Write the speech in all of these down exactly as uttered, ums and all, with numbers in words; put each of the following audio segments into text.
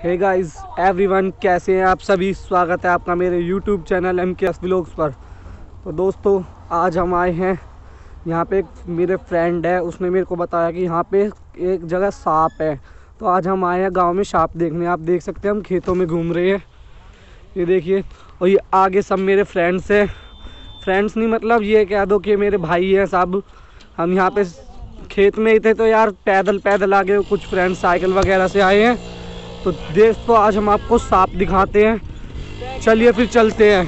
Hey guys everyone, कैसे हैं आप सभी। स्वागत है आपका मेरे YouTube channel M K S vlogs पर। तो दोस्तों, आज हम आए हैं यहाँ पे। मेरे फ्रेंड है, उसने मेरे को बताया कि यहाँ पे एक जगह सांप है। तो आज हम आए हैं गांव में सांप देखने। आप देख सकते हैं हम खेतों में घूम रहे हैं, ये देखिए। और ये आगे सब मेरे फ्रेंड्स हैं। फ्रेंड्स नहीं, मतलब ये कह दो कि मेरे भाई हैं सब। हम यहाँ पे खेत में ही थे तो यार पैदल पैदल आ गए। कुछ फ्रेंड्स साइकिल वगैरह से आए हैं। तो दोस्तों, आज हम आपको सांप दिखाते हैं। चलिए फिर चलते हैं।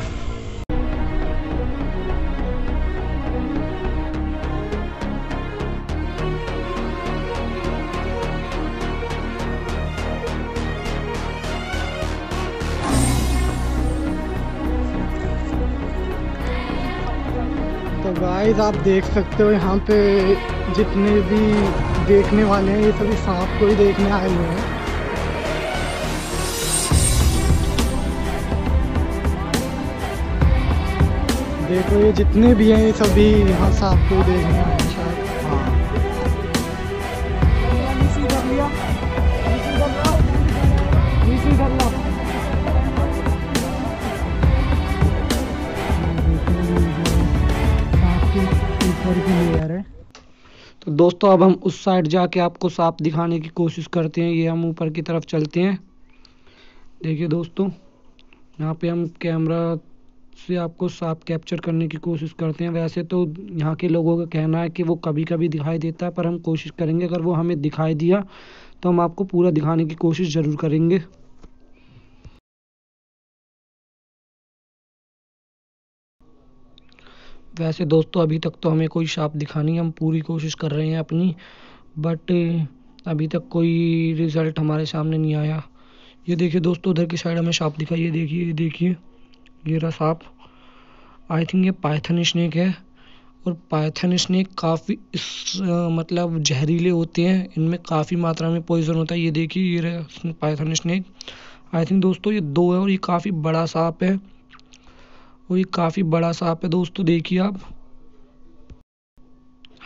तो गाइस, आप देख सकते हो यहाँ पे जितने भी देखने वाले हैं ये सभी सांप को ही देखने आए हुए हैं। देखो ये जितने भी हैं ये सभी यहाँ सांप को देखना है शायद। हाँ, तो दोस्तों, अब हम उस साइड जाके आपको सांप दिखाने की कोशिश करते हैं। ये हम ऊपर की तरफ चलते हैं। देखिए दोस्तों, यहाँ पे हम कैमरा से आपको सांप कैप्चर करने की कोशिश करते हैं। वैसे तो यहाँ के लोगों का कहना है कि वो कभी कभी दिखाई देता है, पर हम कोशिश करेंगे, अगर वो हमें दिखाई दिया तो हम आपको पूरा दिखाने की कोशिश ज़रूर करेंगे। वैसे दोस्तों, अभी तक तो हमें कोई सांप दिखा नहीं, हम पूरी कोशिश कर रहे हैं अपनी, बट अभी तक कोई रिज़ल्ट हमारे सामने नहीं आया। ये देखिए दोस्तों, उधर की साइड हमें सांप दिखा। ये देखिए, ये देखिए, ये रहा सांप। आई थिंक ये पाइथन स्नेक है, और पाइथन स्नेक काफ़ी इस आ, मतलब जहरीले होते हैं, इनमें काफ़ी मात्रा में पॉइजन होता है। ये देखिए, ये रहा पाइथन स्नेक। आई थिंक दोस्तों ये दो है, और ये काफ़ी बड़ा सांप है, और ये काफ़ी बड़ा सांप है दोस्तों। देखिए आप,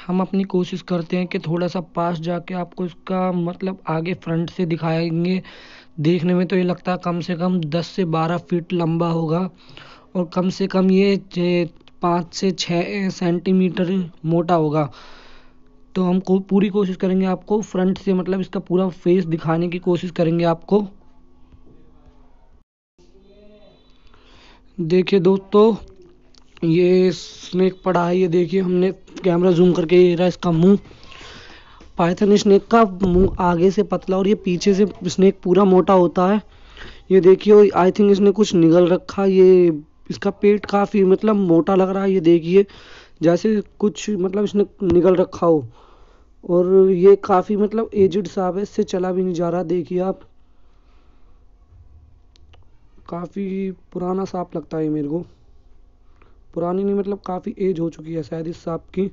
हम अपनी कोशिश करते हैं कि थोड़ा सा पास जाके आपको इसका मतलब आगे फ्रंट से दिखाएंगे। देखने में तो ये लगता है कम से कम दस से बारह फीट लंबा होगा, और कम से कम ये पाँच से छः सेंटीमीटर मोटा होगा। तो हम को पूरी कोशिश करेंगे आपको फ्रंट से, मतलब इसका पूरा फेस दिखाने की कोशिश करेंगे आपको। देखिए दोस्तों, ये स्नेक पड़ा है। ये देखिए, हमने कैमरा जूम करके, ये रहा इसका मुंह। पाइथन स्नेक का मुंह आगे से पतला और ये पीछे से स्नेक पूरा मोटा होता है। ये देखिए, आई थिंक इसने कुछ निगल रखा। ये इसका पेट काफ़ी मतलब मोटा लग रहा है। ये देखिए, जैसे कुछ मतलब इसने निगल रखा हो। और ये काफ़ी मतलब एजड सांप है, इससे चला भी नहीं जा रहा। देखिए आप, काफ़ी पुराना सांप लगता है मेरे को। पुरानी नहीं, मतलब काफ़ी एज हो चुकी है शायद इस सांप की।